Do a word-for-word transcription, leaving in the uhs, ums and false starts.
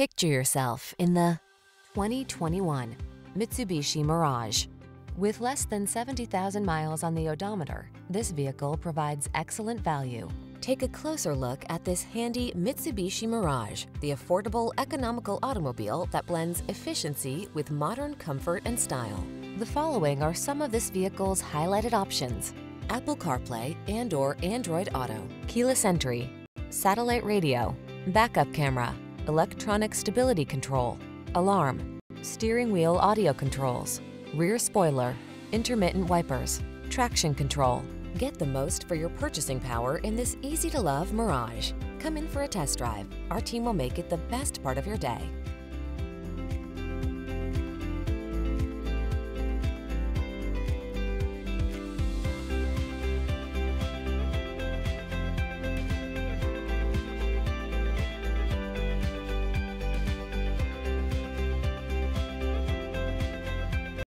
Picture yourself in the twenty twenty-one Mitsubishi Mirage. With less than seventy thousand miles on the odometer, this vehicle provides excellent value. Take a closer look at this handy Mitsubishi Mirage, the affordable, economical automobile that blends efficiency with modern comfort and style. The following are some of this vehicle's highlighted options: Apple CarPlay and or Android Auto, keyless entry, satellite radio, backup camera, electronic stability control, alarm, steering wheel audio controls, rear spoiler, intermittent wipers, traction control. Get the most for your purchasing power in this easy-to-love Mirage. Come in for a test drive. Our team will make it the best part of your day.